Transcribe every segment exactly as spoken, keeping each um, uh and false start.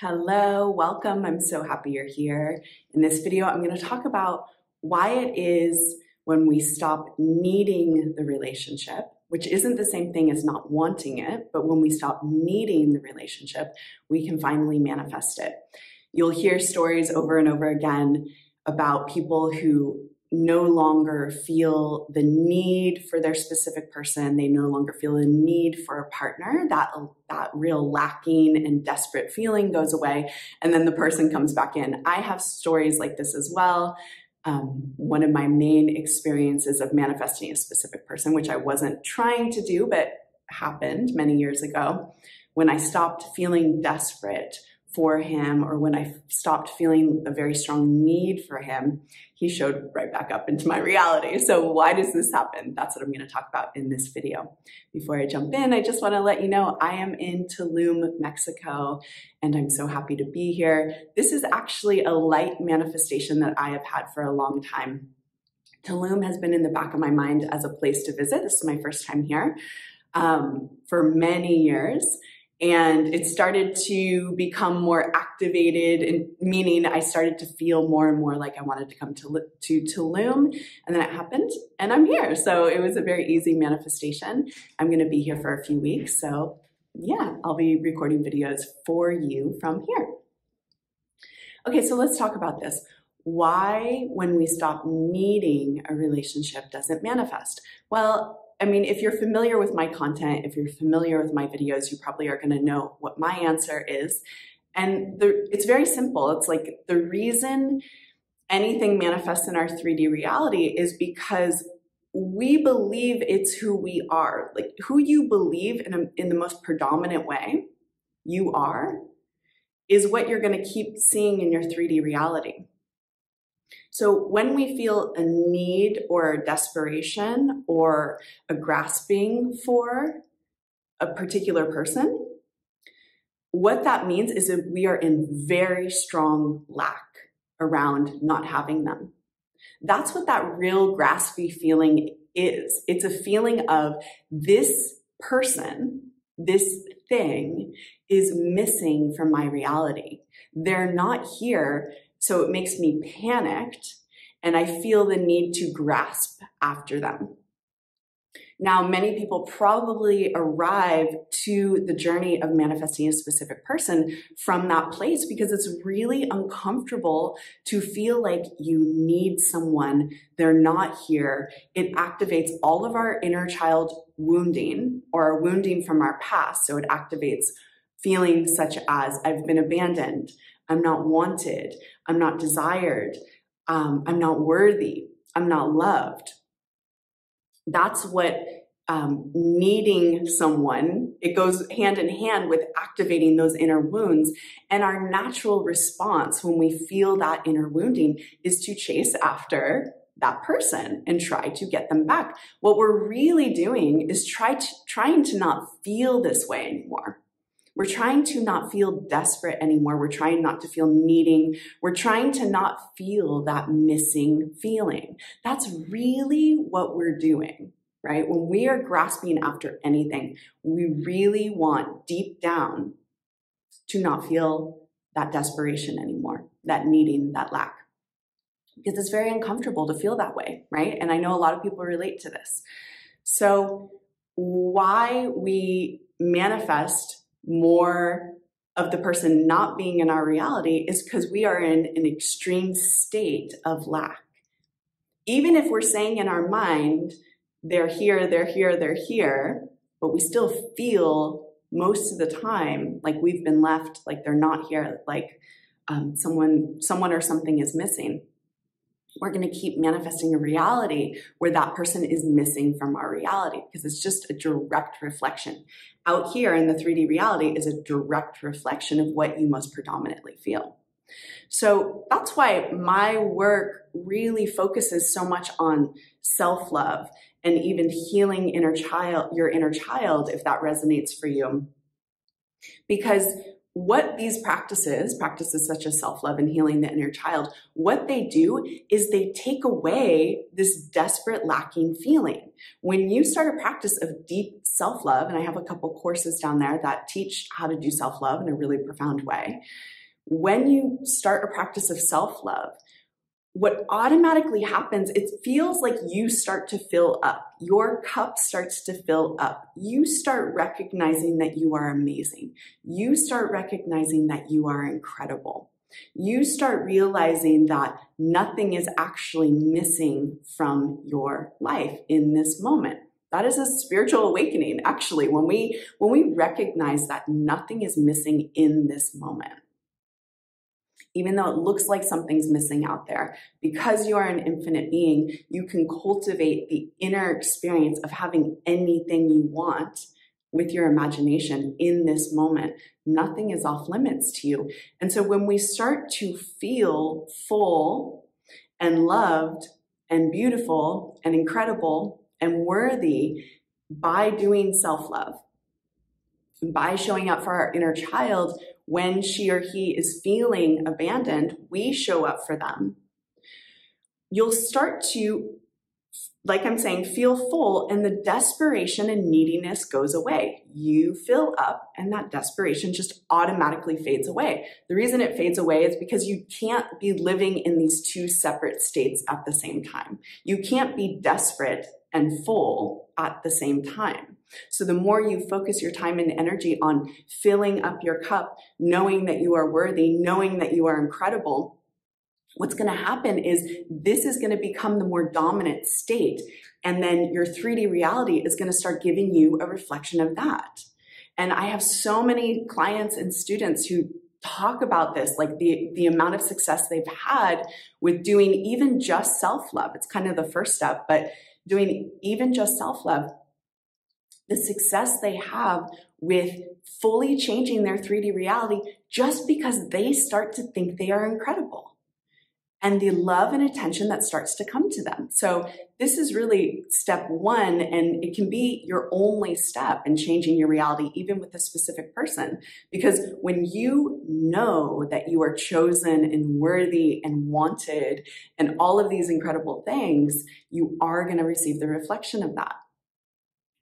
Hello, welcome. I'm so happy you're here. In this video, I'm going to talk about why it is when we stop needing the relationship, which isn't the same thing as not wanting it, but when we stop needing the relationship, we can finally manifest it. You'll hear stories over and over again about people who no longer feel the need for their specific person. They no longer feel the need for a partner. That, that real lacking and desperate feeling goes away. And then the person comes back in. I have stories like this as well. Um, one of my main experiences of manifesting a specific person, which I wasn't trying to do, but happened many years ago, when I stopped feeling desperate for him, or when I stopped feeling a very strong need for him, he showed right back up into my reality. So why does this happen? That's what I'm going to talk about in this video. Before I jump in, I just want to let you know I am in Tulum, Mexico, and I'm so happy to be here. This is actually a light manifestation that I have had for a long time. Tulum has been in the back of my mind as a place to visit. This is my first time here um, for many years. And it started to become more activated, and meaning I started to feel more and more like I wanted to come to, to Tulum. And then it happened, and I'm here. So it was a very easy manifestation. I'm going to be here for a few weeks. So yeah, I'll be recording videos for you from here. Okay, so let's talk about this. Why, when we stop needing a relationship, does it manifest? Well, I mean, if you're familiar with my content, if you're familiar with my videos, you probably are going to know what my answer is. And the, it's very simple. It's like the reason anything manifests in our three D reality is because we believe it's who we are. Like, who you believe in, a, in the most predominant way you are is what you're going to keep seeing in your three D reality. So when we feel a need or a desperation or a grasping for a particular person, what that means is that we are in very strong lack around not having them. That's what that real graspy feeling is. It's a feeling of this person, this thing is missing from my reality. They're not here. So it makes me panicked, and I feel the need to grasp after them. Now, many people probably arrive to the journey of manifesting a specific person from that place because it's really uncomfortable to feel like you need someone. They're not here. It activates all of our inner child wounding, or our wounding from our past. So it activates feelings such as I've been abandoned, I'm not wanted, I'm not desired, um, I'm not worthy, I'm not loved. That's what um, needing someone, it goes hand in hand with activating those inner wounds. And our natural response when we feel that inner wounding is to chase after that person and try to get them back. What we're really doing is try to, trying to not feel this way anymore. We're trying to not feel desperate anymore. We're trying not to feel needing. We're trying to not feel that missing feeling. That's really what we're doing, right? When we are grasping after anything, we really want deep down to not feel that desperation anymore, that needing, that lack. Because it's very uncomfortable to feel that way, right? And I know a lot of people relate to this. So why we manifest more of the person not being in our reality is because we are in an extreme state of lack. Even if we're saying in our mind, they're here, they're here, they're here, but we still feel most of the time like we've been left, like they're not here, like um, someone, someone or something is missing. We're going to keep manifesting a reality where that person is missing from our reality, because it's just a direct reflection. Out here in the three D reality is a direct reflection of what you most predominantly feel. So that's why my work really focuses so much on self-love and even healing inner child, your inner child, if that resonates for you. Because what these practices, practices such as self-love and healing the inner child, what they do is they take away this desperate lacking feeling. When you start a practice of deep self-love, and I have a couple courses down there that teach how to do self-love in a really profound way. When you start a practice of self-love, what automatically happens, it feels like you start to fill up. Your cup starts to fill up. You start recognizing that you are amazing. You start recognizing that you are incredible. You start realizing that nothing is actually missing from your life in this moment. That is a spiritual awakening, actually, when we, when we recognize that nothing is missing in this moment. Even though it looks like something's missing out there, because you are an infinite being, you can cultivate the inner experience of having anything you want with your imagination in this moment. Nothing is off limits to you. And so when we start to feel full and loved and beautiful and incredible and worthy by doing self-love, by showing up for our inner child, when she or he is feeling abandoned, we show up for them. You'll start to, like I'm saying, feel full, and the desperation and neediness goes away. You fill up and that desperation just automatically fades away. The reason it fades away is because you can't be living in these two separate states at the same time. You can't be desperate and full at the same time. So the more you focus your time and energy on filling up your cup, knowing that you are worthy, knowing that you are incredible, what's gonna happen is this is gonna become the more dominant state. And then your three D reality is gonna start giving you a reflection of that. And I have so many clients and students who talk about this, like the, the amount of success they've had with doing even just self-love. It's kind of the first step, but doing even just self-love, the success they have with fully changing their three D reality just because they start to think they are incredible, and the love and attention that starts to come to them. So this is really step one, and it can be your only step in changing your reality, even with a specific person, because when you know that you are chosen and worthy and wanted and all of these incredible things, you are going to receive the reflection of that.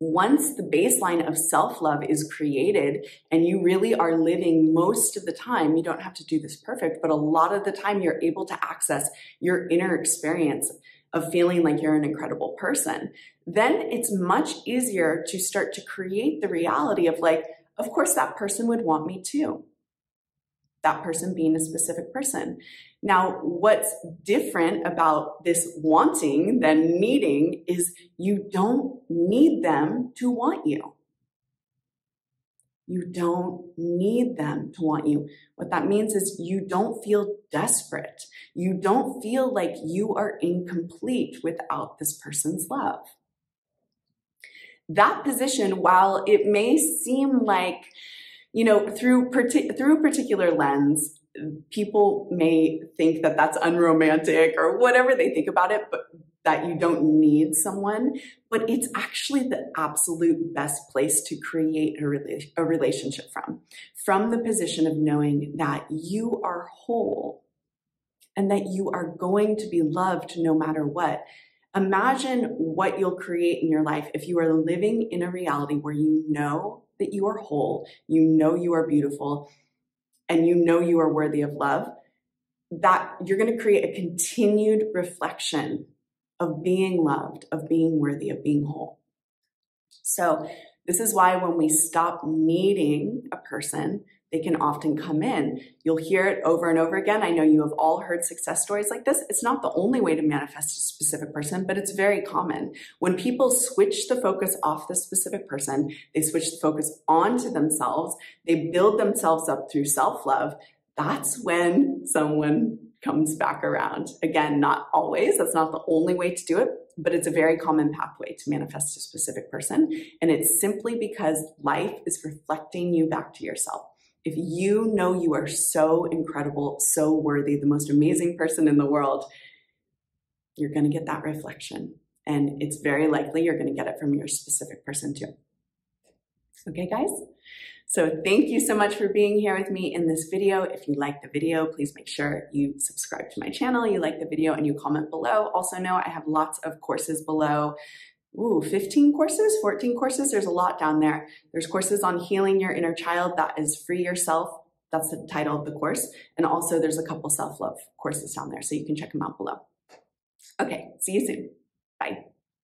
Once the baseline of self-love is created and you really are living most of the time, you don't have to do this perfect, but a lot of the time you're able to access your inner experience of feeling like you're an incredible person, then it's much easier to start to create the reality of, like, of course that person would want me too. That person being a specific person. Now, what's different about this wanting than needing is you don't need them to want you. You don't need them to want you. What that means is you don't feel desperate. You don't feel like you are incomplete without this person's love. That position, while it may seem like, you know, through, through a particular lens, people may think that that's unromantic or whatever they think about it, but that you don't need someone, but it's actually the absolute best place to create a, rela- a relationship from, from the position of knowing that you are whole and that you are going to be loved no matter what. Imagine what you'll create in your life if you are living in a reality where you know that you are whole, you know you are beautiful, and you know you are worthy of love, that you're going to create a continued reflection of being loved, of being worthy, of being whole. So this is why when we stop needing a person, they can often come in. You'll hear it over and over again. I know you have all heard success stories like this. It's not the only way to manifest a specific person, but it's very common. When people switch the focus off the specific person, they switch the focus onto themselves, they build themselves up through self-love, that's when someone comes back around. Again, not always. That's not the only way to do it, but it's a very common pathway to manifest a specific person. And it's simply because life is reflecting you back to yourself. If you know you are so incredible, so worthy, the most amazing person in the world, you're going to get that reflection. And it's very likely you're going to get it from your specific person too. Okay, guys? So thank you so much for being here with me in this video. If you like the video, please make sure you subscribe to my channel, you like the video, and you comment below. Also know I have lots of courses below. Ooh, fifteen courses, fourteen courses, there's a lot down there. There's courses on healing your inner child, that is Free Yourself, that's the title of the course. And also there's a couple self-love courses down there, so you can check them out below. Okay, see you soon, bye.